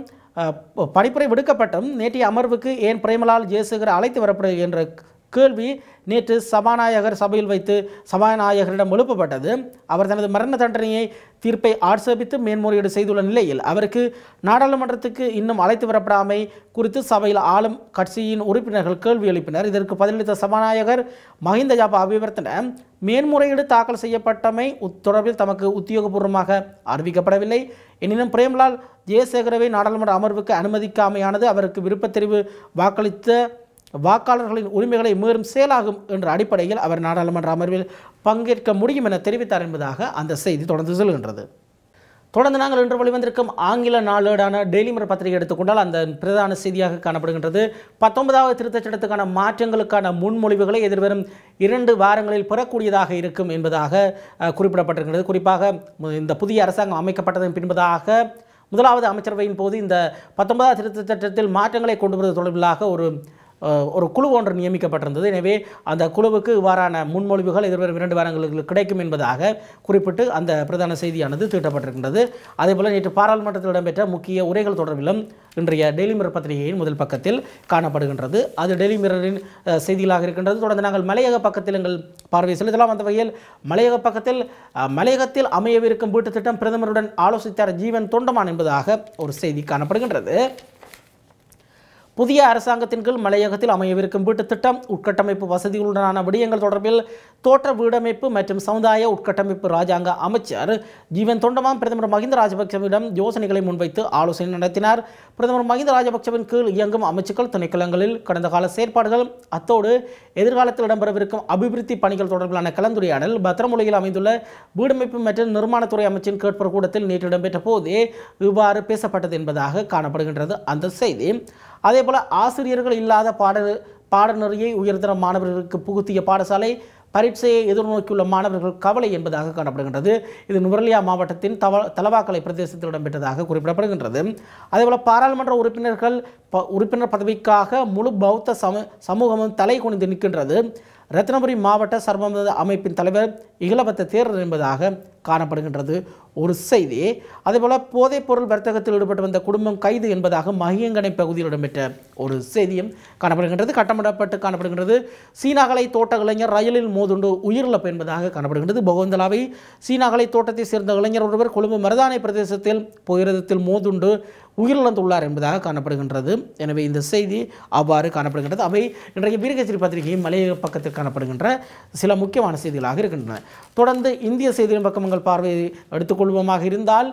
பணிப்புரை விடுக்கப்பட்டும் நேற்றைய அமர்வுக்கு ஏன் பிரேம்லால் ஜெயசேகர் அழைத்து வரப்படும் என்ற கேள்வி நேற்று சபாநாயகர் சபையில் வைத்து சபாநாயகரிடம் எழுப்பப்பட்டது. அவர் தனது மரண தண்டனையை தீர்ப்பை ஆட்சேபித்து மேன்முறையீடு செய்துள்ள நிலையில் அவருக்கு நாடாளுமன்றத்துக்கு இன்னும் அழைத்து வரப்படாமை குறித்து சபையில் ஆளும் கட்சியின் உறுப்பினர்கள் கேள்வி எழுப்பினர். இதற்கு பதிலளித்த சபாநாயகர் மஹிந்த யாப்பா அபிவர்த்தன மேன்முறையீடு தாக்கல் செய்யப்பட்டமை தொடர்பில் தமக்கு உத்தியோகபூர்வமாக அறிவிக்கப்படவில்லை. எனினும் பிரேம்லால் ஜெயசேகரவை நாடாளுமன்ற அமர்வுக்கு அனுமதிக்காமையானது அவருக்கு விருப்பத் தெரிவு வாக்களித்த வாக்காளர்களின் உரிமைகளை மீறும் செயலாகும் என்ற அடிப்படையில் அவர் நாடாளுமன்ற அமர்வில் பங்கேற்க முடியும் என தெரிவித்தார் என்பதாக அந்த செய்தி தொடர்ந்து செல்கின்றது. தொடர்ந்து நாங்கள் இன்று வெளிவந்திருக்கும் ஆங்கில நாளேடான டெய்லி மிரர் பத்திரிகை எடுத்துக்கொண்டால் அந்த பிரதான செய்தியாக காணப்படுகின்றது. பத்தொன்பதாவது திருத்தச் சட்டத்துக்கான மாற்றங்களுக்கான முன்மொழிவுகளை எதிர்வரும் இரண்டு வாரங்களில் பெறக்கூடியதாக இருக்கும் என்பதாக குறிப்பிடப்பட்டிருக்கின்றது. குறிப்பாக இந்த புதிய அரசாங்கம் அமைக்கப்பட்டதன் பின்பதாக முதலாவது அமைச்சரவையின் போது இந்த பத்தொன்பதாவது திருத்தச் சட்டத்தில் மாற்றங்களை கொண்டு வருவது தொடர்பிலாக ஒரு ஒரு குழு ஒன்று நியமிக்கப்பட்டிருந்தது. எனவே அந்த குழுவுக்கு இவ்வாறான முன்மொழிவுகள் எதிர்வரும் இரண்டு வாரங்களுக்கு கிடைக்கும் என்பதாக குறிப்பிட்டு அந்த பிரதான செய்தியானது தீட்டப்பட்டிருக்கின்றது. அதேபோல் நேற்று பாராளுமன்றத்தில் இடம்பெற்ற முக்கிய உரைகள் தொடர்பிலும் இன்றைய டெய்லி மிரர் பத்திரிகையின் முதல் பக்கத்தில் காணப்படுகின்றது. அது டெய்லி மிரரின் செய்திகளாக இருக்கின்றது. தொடர்ந்து நாங்கள் மலையக பக்கத்தில் எங்கள் பார்வை செலுத்தலாம். அந்த வகையில் மலையக பக்கத்தில் மலையகத்தில் அமையவிருக்கும் வீட்டு திட்டம் பிரதமருடன் ஆலோசித்தார் ஜீவன் தொண்டமான் என்பதாக ஒரு செய்தி காணப்படுகின்றது. புதிய அரசாங்கத்தின் கீழ் மலையகத்தில் அமையவிருக்கும் வீட்டுத் திட்டம் உட்கட்டமைப்பு வசதிகளுடனான விடயங்கள் தொடர்பில் தோற்ற வீடமைப்பு மற்றும் சமுதாய உட்கட்டமைப்பு ராஜாங்க அமைச்சர் ஜீவன் தொண்டமான் பிரதமர் மஹிந்த ராஜபக்சவிடம் யோசனைகளை முன்வைத்து ஆலோசனை நடத்தினார். பிரதமர் மஹிந்த ராஜபக்சவின் கீழ் இயங்கும் அமைச்சுக்கள் துணைக்களங்களில் கடந்த கால செயற்பாடுகள் அத்தோடு எதிர்காலத்தில் இடம்பெறவிருக்கும் அபிவிருத்தி பணிகள் தொடர்பிலான கலந்துரையாடல் பத்திரமொழியில் அமைந்துள்ள வீடமைப்பு மற்றும் நிர்மாணத்துறை அமைச்சின் கேட்பர் கூட்டத்தில் நேற்று இடம்பெற்ற போதே இவ்வாறு பேசப்பட்டது என்பதாக காணப்படுகின்றது அந்த செய்தி. அதேபோல் ஆசிரியர்கள் இல்லாத பாட பாடநெறியை உயர்தர மாணவர்களுக்கு புகுத்திய பாடசாலை பரீட்சையை எதிர்நோக்கியுள்ள மாணவர்கள் கவலை என்பதாக காணப்படுகின்றது. இது நுவரெலியா மாவட்டத்தின் தவ தலவாக்கலை பிரதேசத்தில் இடம்பெற்றதாக குறிப்பிடப்படுகின்றது. அதேபோல் பாராளுமன்ற உறுப்பினர்கள் ப உறுப்பினர் பதவிக்காக முழு பௌத்த சம சமூகமும் தலை குனிந்து நிற்கின்றது. ரத்னபுரி மாவட்ட சர்வமத அமைப்பின் தலைவர் இகலபத்த தேரர் என்பதாக காணப்படுகின்றது ஒரு செய்தி. அதேபோல் போதைப்பொருள் வர்த்தகத்தில் ஈடுபட்டு வந்த குடும்பம் கைது என்பதாக மகியங்கனை பகுதியில் இடம்பெற்ற ஒரு செய்தியும் காணப்படுகின்றது. கட்டமிடப்பட்டு காணப்படுகின்றது. சீனாகலை தோட்ட இளைஞர் ரயிலில் மோதுண்டு உயிரிழப்பு என்பதாக காணப்படுகின்றது. பகவந்தலாவை சீனாகலை தோட்டத்தை சேர்ந்த இளைஞர் ஒருவர் கொழும்பு மருதானை பிரதேசத்தில் புகையிரதத்தில் மோதுண்டு உயிரிழந்துள்ளார் என்பதாக காணப்படுகின்றது. எனவே இந்த செய்தி அவ்வாறு காணப்படுகின்றது. அவை இன்றைய வீரகேசரி பத்திரிகையும் மலையக பக்கத்தில் காணப்படுகின்ற சில முக்கியமான செய்திகளாக இருக்கின்றன. தொடர்ந்து இந்திய செய்தியின் பக்கம் பார்வை எடுத்துக்கொள்வோமாக இருந்தால்,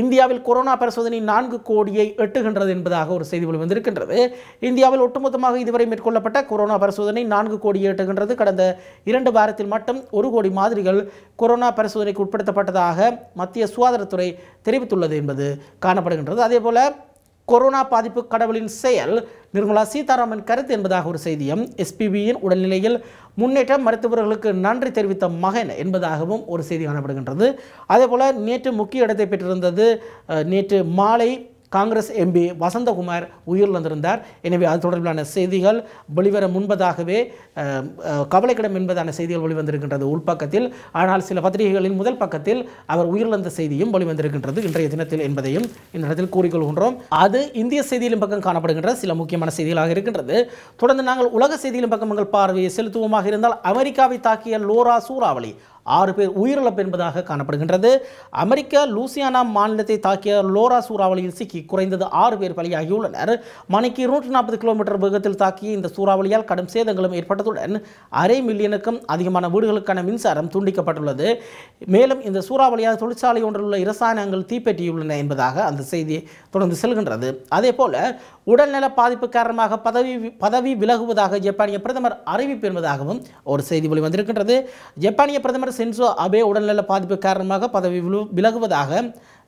இந்தியாவில் கொரோனா பரிசோதனை நான்கு கோடியை எட்டுகின்றது என்பதாக ஒரு செய்தி வெளிவந்திருக்கின்றது. இந்தியாவில் ஒட்டுமொத்தமாக இதுவரை மேற்கொள்ளப்பட்ட கொரோனா பரிசோதனை நான்கு கோடியை எட்டுகின்றது. கடந்த இரண்டு வாரத்தில் மட்டும் ஒரு கோடி மாதிரிகள் கொரோனா பரிசோதனைக்கு உட்படுத்தப்பட்டதாக மத்திய சுகாதாரத்துறை தெரிவித்துள்ளது என்பது காணப்படுகின்றது. அதேபோல கொரோனா பாதிப்பு கடவுளின் செயல் நிர்மலா சீதாராமன் கருத்து என்பதாக ஒரு செய்தியும், எஸ்பிபியின் உடல்நிலையில் முன்னேற்றம் மருத்துவர்களுக்கு நன்றி தெரிவித்த மகன் என்பதாகவும் ஒரு செய்தி காணப்படுகின்றது. அதேபோல் நேற்று முக்கிய இடத்தை பெற்றிருந்தது. நேற்று மாலை காங்கிரஸ் எம்பி வசந்தகுமார் உயிரிழந்திருந்தார். எனவே அது தொடர்பிலான செய்திகள் வெளிவர முன்பதாகவே கவலைக்கிடம் என்பதான செய்திகள் வெளிவந்திருக்கின்றது உள்பக்கத்தில். ஆனால் சில பத்திரிகைகளின் முதல் பக்கத்தில் அவர் உயிரிழந்த செய்தியும் வெளிவந்திருக்கின்றது இன்றைய தினத்தில் என்பதையும் இந்த இடத்தில் கூறிக்கொள்கின்றோம். அது இந்திய செய்தியிலும் பக்கம் காணப்படுகின்ற சில முக்கியமான செய்திகளாக இருக்கின்றது. தொடர்ந்து நாங்கள் உலக செய்தியிலும் பக்கம் எங்கள் பார்வையை செலுத்துவோமாக இருந்தால், அமெரிக்காவை தாக்கிய லோரா சூறாவளி ஆறு பேர் உயிரிழப்பு என்பதாக காணப்படுகின்றது. அமெரிக்க லூசியானா மாநிலத்தை தாக்கிய லோரா சூறாவளியில் சிக்கி குறைந்தது ஆறு பேர் பலியாகியுள்ளனர். மணிக்கு இருநூற்றி நாற்பது கிலோமீட்டர் வேகத்தில் தாக்கிய இந்த சூறாவளியால் கடும் சேதங்களும் ஏற்பட்டதுடன் அரை மில்லியனுக்கும் அதிகமான வீடுகளுக்கான மின்சாரம் துண்டிக்கப்பட்டுள்ளது. மேலும் இந்த சூறாவளியால் தொழிற்சாலை ஒன்றில் உள்ள இரசாயனங்கள் தீப்பற்றியுள்ளன என்பதாக அந்த செய்தி தொடர்ந்து செல்கின்றது. அதே போல உடல்நல பாதிப்பு காரணமாக பதவி பதவி விலகுவதாக ஜப்பானிய பிரதமர் அறிவிப்பு என்பதாகவும் ஒரு செய்தி வெளிவந்திருக்கின்றது. ஜப்பானிய பிரதமர் சென்சோ அபே உடல்நல பாதிப்பு காரணமாக பதவி விலகுவதாக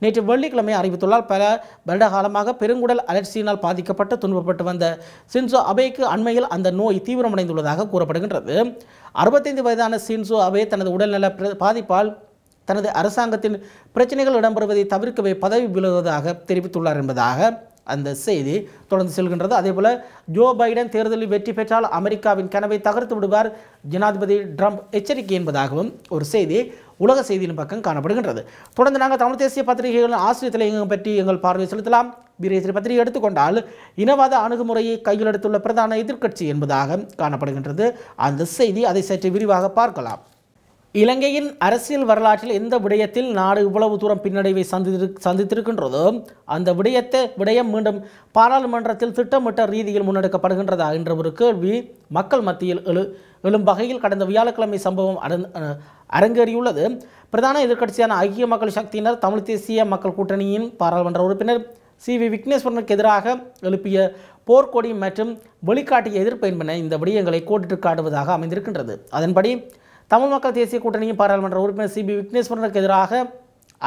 நேற்று வெள்ளிக்கிழமை அறிவித்துள்ளார். பல வருட காலமாக பெருங்குடல் அலர்ச்சியினால் பாதிக்கப்பட்டு துன்பப்பட்டு வந்த சின்சோ அபேக்கு அண்மையில் அந்த நோய் தீவிரமடைந்துள்ளதாக கூறப்படுகின்றது. அறுபத்தைந்து வயதான சின்சோ அபே தனது உடல்நல பாதிப்பால் தனது அரசாங்கத்தின் பிரச்சனைகள் இடம்பெறுவதை தவிர்க்கவே பதவி விலகுவதாக தெரிவித்துள்ளார் என்பதாக அந்த செய்தி தொடர்ந்து செல்கின்றது. அதேபோல ஜோ பைடன் தேர்தலில் வெற்றி பெற்றால் அமெரிக்காவின் கனவை தகர்த்து விடுவார் ஜனாதிபதி ட்ரம்ப் எச்சரிக்கை என்பதாகவும் ஒரு செய்தி உலக செய்தியின் பக்கம் காணப்படுகின்றது. தொடர்ந்து நாங்கள் தமிழ் தேசிய பத்திரிகைகளின் ஆசிரியர் தலையங்கம் பற்றி எங்கள் பார்வை செலுத்தலாம். வீரேசரி பத்திரிகை எடுத்துக்கொண்டால், இனவாத அணுகுமுறையை கையில் எடுத்துள்ள பிரதான எதிர்க்கட்சி என்பதாக காணப்படுகின்றது அந்த செய்தி. அதை சற்று விரிவாக பார்க்கலாம். இலங்கையின் அரசியல் வரலாற்றில் எந்த விடயத்தில் நாடு இவ்வளவு தூரம் பின்னடைவை சந்தித்திரு சந்தித்திருக்கின்றதோ அந்த விடயத்தை விடயம் மீண்டும் பாராளுமன்றத்தில் திட்டமிட்ட ரீதியில் முன்னெடுக்கப்படுகின்றதா என்ற ஒரு கேள்வி மக்கள் மத்தியில் எழு எழும் வகையில் கடந்த வியாழக்கிழமை சம்பவம் அரங்கேறியுள்ளது. பிரதான எதிர்க்கட்சியான ஐக்கிய மக்கள் சக்தியினர் தமிழ் தேசிய மக்கள் கூட்டணியின் பாராளுமன்ற உறுப்பினர் சி வி விக்னேஸ்வரனுக்கு எதிராக எழுப்பிய போர்க்கொடி மற்றும் வெளிக்காட்டிய எதிர்ப்பு என்பன இந்த விடயங்களை கோடிட்டு காட்டுவதாக அமைந்திருக்கின்றது. அதன்படி தமிழ் மக்கள் தேசிய கூட்டணியின் பாராளுமன்ற உறுப்பினர் சி பி விக்னேஸ்வரனுக்கு எதிராக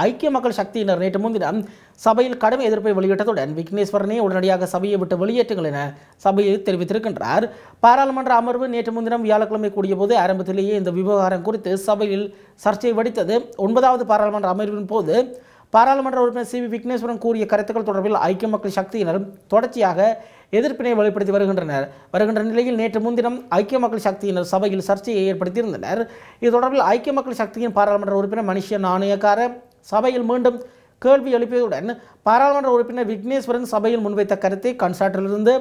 ஐக்கிய மக்கள் சக்தியினர் நேற்று முன்தினம் சபையில் கடும் எதிர்ப்பை வெளியிட்டதுடன் விக்னேஸ்வரனை உடனடியாக சபையை விட்டு வெளியேற்றுங்கள் என சபையை தெரிவித்திருக்கின்றார். பாராளுமன்ற அமர்வு நேற்று முன்தினம் வியாழக்கிழமை கூடியபோது ஆரம்பத்திலேயே இந்த விவகாரம் குறித்து சபையில் சர்ச்சை வெடித்தது. ஒன்பதாவது பாராளுமன்ற அமர்வின் போது பாராளுமன்ற உறுப்பினர் சி பி விக்னேஸ்வரன் கூறிய கருத்துக்கள் தொடர்பில் ஐக்கிய மக்கள் சக்தியினர் தொடர்ச்சியாக எதிர்ப்பினை வெளிப்படுத்தி வருகின்றனர் வருகின்ற நிலையில் நேற்று முன்தினம் ஐக்கிய மக்கள் சக்தியினர் சபையில் சர்ச்சையை ஏற்படுத்தியிருந்தனர். இது தொடர்பில் ஐக்கிய மக்கள் சக்தியின் பாராளுமன்ற உறுப்பினர் மனுஷ நாணயக்கார சபையில் மீண்டும் கேள்வி எழுப்பியதுடன் பாராளுமன்ற உறுப்பினர் விக்னேஸ்வரன் சபையில் முன்வைத்த கருத்தை கன்சாட்டிலிருந்து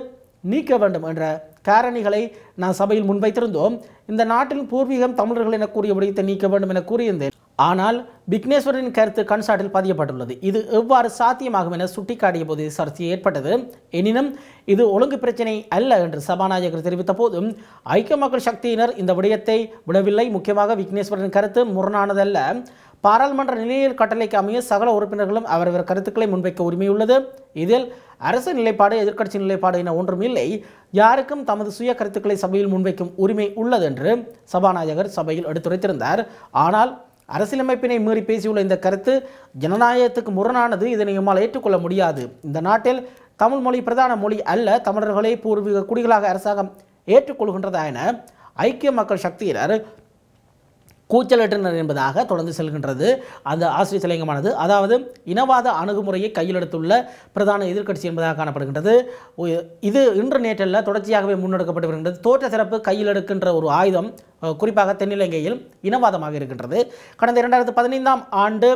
நீக்க வேண்டும் என்ற காரணிகளை நான் சபையில் முன்வைத்திருந்தோம். இந்த நாட்டின் பூர்வீகம் தமிழர்கள் என கூறிய விடயத்தை நீக்க வேண்டும் என கூறியிருந்தேன். ஆனால் விக்னேஸ்வரின் கருத்து கன்சாட்டில் பதியப்பட்டுள்ளது. இது எவ்வாறு சாத்தியமாகும் என சுட்டிக்காட்டிய போது சர்ச்சை ஏற்பட்டது. எனினும் இது ஒழுங்கு பிரச்சினை அல்ல என்று சபாநாயகர் தெரிவித்த போதும் ஐக்கிய மக்கள் சக்தியினர் இந்த விடயத்தை விடவில்லை. முக்கியமாக விக்னேஸ்வரின் கருத்து முரணானதல்ல. பாராளுமன்ற நிலையில் கட்டளைக்கு அமைய சகல உறுப்பினர்களும் அவரவர் கருத்துக்களை முன்வைக்க உரிமையுள்ளது. இதில் அரசு நிலைப்பாடு எதிர்க்கட்சி நிலைப்பாடு என ஒன்றும் இல்லை. யாருக்கும் தமது சுய கருத்துக்களை சபையில் முன்வைக்கும் உரிமை உள்ளது என்று சபாநாயகர் சபையில் எடுத்துரைத்திருந்தார். ஆனால் அரசியலமைப்பினை மீறி பேசியுள்ள இந்த கருத்து ஜனநாயகத்துக்கு முரணானது. இதனை நம்மால் ஏற்றுக்கொள்ள முடியாது. இந்த நாட்டில் தமிழ் மொழி பிரதான மொழி அல்ல. தமிழர்களே பூர்வீக குடிகளாக அரசாங்கம் ஏற்றுக்கொள்கின்றதா என ஐக்கிய மக்கள் சக்தியினர் கூச்சலிட்டனர் என்பதாக தொடர்ந்து செல்கின்றது அந்த ஆசிரியர் தலையங்கமானது. அதாவது இனவாத அணுகுமுறையை கையில் எடுத்துள்ள பிரதான எதிர்க்கட்சி என்பதாக காணப்படுகின்றது. இது இன்று நேற்றல்ல தொடர்ச்சியாகவே முன்னெடுக்கப்பட்டு வருகின்றது. தோற்ற சிறப்பு கையில் எடுக்கின்ற ஒரு ஆயுதம் குறிப்பாக தென்னிலங்கையில் இனவாதமாக இருக்கின்றது. கடந்த இரண்டாயிரத்து பதினைந்தாம் ஆண்டு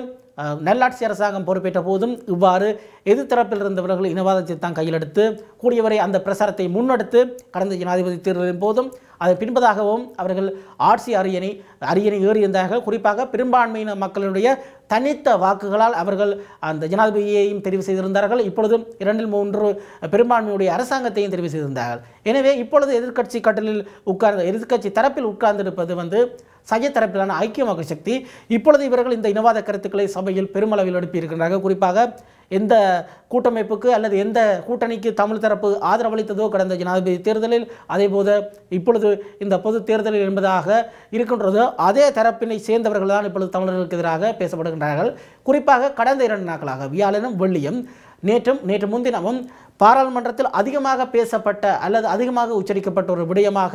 நல்லாட்சி அரசாங்கம் பொறுப்பேற்ற போதும் இவ்வாறு எதிர்த்தரப்பில் இருந்தவர்கள் இனவாதத்தை தான் கையிலெடுத்து கூடியவரை அந்த பிரசாரத்தை முன்னெடுத்து கடந்த ஜனாதிபதி தேர்தலின் போதும் அதன் பின்பதாகவும் அவர்கள் ஆட்சி அரியணை அரியணை ஏறியிருந்தார்கள். குறிப்பாக பெரும்பான்மையின மக்களுடைய தனித்த வாக்குகளால் அவர்கள் அந்த ஜனாதிபதியையும் தெரிவு செய்திருந்தார்கள். இப்பொழுது இரண்டில் மூன்று பெரும்பான்மையுடைய அரசாங்கத்தையும் தெரிவு செய்திருந்தார்கள். எனவே இப்பொழுது எதிர்க்கட்சி கட்டலில் உட்கார்ந்த எதிர்க்கட்சி தரப்பில் உட்கார்ந்திருப்பது வந்து சஜ தரப்பிலான ஐக்கிய மக்கள் சக்தி. இப்பொழுது இவர்கள் இந்த இனவாத கருத்துக்களை சபையில் பெருமளவில் எழுப்பியிருக்கின்றார்கள். குறிப்பாக எந்த கூட்டமைப்புக்கு அல்லது எந்த கூட்டணிக்கு தமிழ் தரப்பு ஆதரவளித்ததோ கடந்த ஜனாதிபதி தேர்தலில், அதேபோல இப்பொழுது இந்த பொது தேர்தலில் என்பதாக இருக்கின்றதோ அதே தரப்பினை சேர்ந்தவர்கள் தான் இப்பொழுது தமிழர்களுக்கு எதிராக பேசப்படுகின்றார்கள். குறிப்பாக கடந்த இரண்டு நாட்களாக வியாழனும் வெள்ளியும் நேற்றும் நேற்று முன்தினமும் பாராளுமன்றத்தில் அதிகமாக பேசப்பட்ட அல்லது அதிகமாக உச்சரிக்கப்பட்ட ஒரு விடயமாக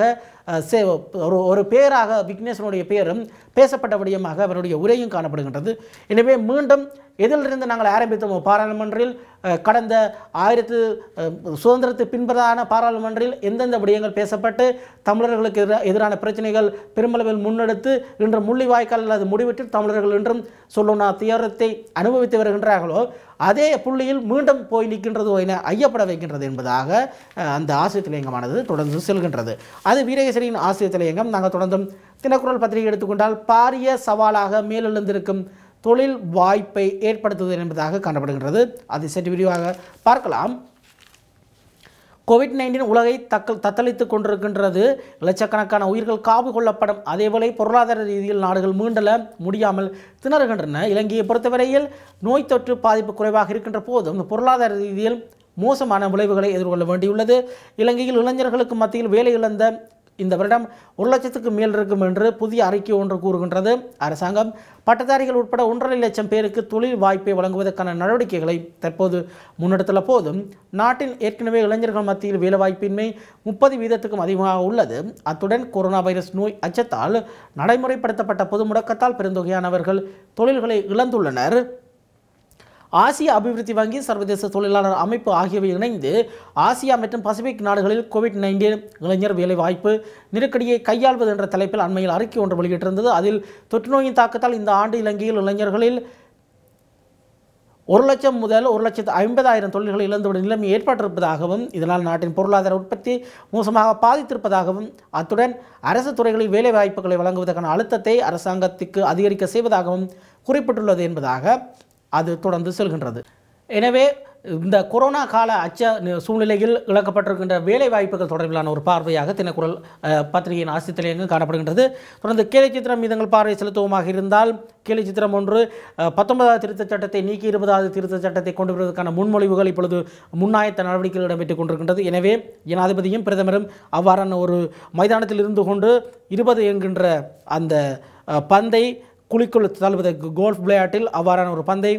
சே ஒரு ஒரு பெயராக விக்னேஸ்வனுடைய பெயரும் பேசப்பட்ட விடயமாக அவருடைய உரையும் காணப்படுகின்றது. எனவே மீண்டும் எதிலிருந்து நாங்கள் ஆரம்பித்தோமோ பாராளுமன்றில் கடந்த ஆயிரத்து சுதந்திரத்து பின்பதான பாராளுமன்றில் எந்தெந்த விடயங்கள் பேசப்பட்டு தமிழர்களுக்கு எதிரான பிரச்சனைகள் பெருமளவில் முன்னெடுத்து இன்று முள்ளிவாய்க்கால் அல்லது முடிவிட்டு தமிழர்கள் இன்றும் சொல்லுனா தீவிரத்தை அனுபவித்து வருகின்றார்களோ அதே புள்ளியில் மீண்டும் போய் நிற்கின்றதோ என ஐயப்பட வைக்கின்றது என்பதாக அந்த ஆசிரிய தலையங்கமானது தொடர்ந்து செல்கின்றது. அது வீரகேசரியின் ஆசிரிய தலையங்கம். நாங்கள் தொடர்ந்தும் தினக்குரல் பத்திரிகை எடுத்துக்கொண்டால் பாரிய சவாலாக மேலெழுந்திருக்கும் தொழில் வாய்ப்பை ஏற்படுத்துவது என்பதாக காணப்படுகின்றது. அதை சற்று விரிவாக பார்க்கலாம். கோவிட் நைன்டீன் உலகை தக்க தத்தளித்து கொண்டிருக்கின்றது. லட்சக்கணக்கான உயிர்கள் காவு கொள்ளப்படும். அதேவேளை பொருளாதார ரீதியில் நாடுகள் மீண்டல முடியாமல் திணறுகின்றன. இலங்கையை பொறுத்தவரையில் நோய் தொற்று பாதிப்பு குறைவாக இருக்கின்ற போதும் பொருளாதார ரீதியில் மோசமான விளைவுகளை எதிர்கொள்ள வேண்டியுள்ளது. இலங்கையில் இளைஞர்களுக்கு மத்தியில் வேலை இழந்த இந்த வருடம் ஒரு லட்சத்துக்கு மேல் இருக்கும் என்று புதிய அறிக்கை ஒன்று கூறுகின்றது. அரசாங்கம் பட்டதாரிகள் உட்பட ஒன்றரை லட்சம் பேருக்கு தொழில் வாய்ப்பை வழங்குவதற்கான நடவடிக்கைகளை தற்போது முன்னெடுத்துள்ள போதும் நாட்டில் ஏற்கனவே இளைஞர்கள் மத்தியில் வேலைவாய்ப்பின்மை முப்பது வீதத்துக்கும் அதிகமாக உள்ளது. அத்துடன் கொரோனா வைரஸ் நோய் அச்சத்தால் நடைமுறைப்படுத்தப்பட்ட பொது முடக்கத்தால் பெருந்தொகையானவர்கள் தொழில்களை இழந்துள்ளனர். ஆசிய அபிவிருத்தி வங்கி, சர்வதேச தொழிலாளர் அமைப்பு ஆகியவை இணைந்து ஆசியா மற்றும் பசிபிக் நாடுகளில் கோவிட் நைன்டீன் இளைஞர் வேலைவாய்ப்பு நெருக்கடியை கையாள்வது என்ற தலைப்பில் அண்மையில் அறிக்கை ஒன்று வெளியிட்டிருந்தது. அதில் தொற்றுநோயின் தாக்கத்தால் இந்த ஆண்டு இலங்கையில் இளைஞர்களில் ஒரு லட்சம் முதல் ஒரு லட்சத்து ஐம்பதாயிரம் தொழில்களை இழந்துவிடும் நிலைமை ஏற்பட்டிருப்பதாகவும் இதனால் நாட்டின் பொருளாதார உற்பத்தி மோசமாக பாதித்திருப்பதாகவும் அத்துடன் அரசு துறைகளில் வேலைவாய்ப்புகளை வழங்குவதற்கான அழுத்தத்தை அரசாங்கத்துக்கு அதிகரிக்க செய்வதாகவும் குறிப்பிட்டுள்ளது என்பதாக அது தொடர்ந்து செல்கின்றது. எனவே இந்த கொரோனா கால அச்ச சூழ்நிலையில் இழக்கப்பட்டிருக்கின்ற வேலை வாய்ப்புகள் தொடர்பிலான ஒரு பார்வையாக தினக்குரல் பத்திரிகையின் ஆசிரியத்திலேயும் காணப்படுகின்றது. தொடர்ந்து கேலி சித்திரம் மீதங்கள் பார்வை செலுத்துவமாக இருந்தால் கேலி சித்திரம் ஒன்று, பத்தொன்பதாவது திருத்தச் சட்டத்தை நீக்கி இருபதாவது திருத்தச் சட்டத்தை கொண்டு வருவதற்கான முன்மொழிவுகள் இப்பொழுது முன்னாயத்த நடவடிக்கைகள் இடம்பெற்றுக் கொண்டிருக்கின்றது. எனவே ஜனாதிபதியும் பிரதமரும் அவ்வாறான ஒரு மைதானத்தில் இருந்து கொண்டு இருபது என்கின்ற அந்த பந்தை குழிக்குள் தள்ளுவதற்கு கோல்ஃப் விளையாட்டில் அவ்வாறான ஒரு பந்தை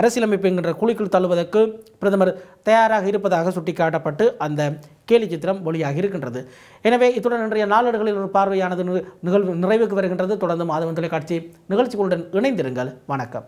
அரசியலமைப்பு என்கின்ற குழிக்குள் தள்ளுவதற்கு பிரதமர் தயாராக இருப்பதாக சுட்டிக்காட்டப்பட்டு அந்த கேலி சித்திரம் வெளியாக இருக்கின்றது. எனவே இத்துடன் இன்றைய நாளேடுகளில் ஒரு பார்வையானது நிகழ்வு நிறைவுக்கு வருகின்றது. தொடர்ந்து மாதவன் தொலைக்காட்சி நிகழ்ச்சிகளுடன் இணைந்திருங்கள். வணக்கம்.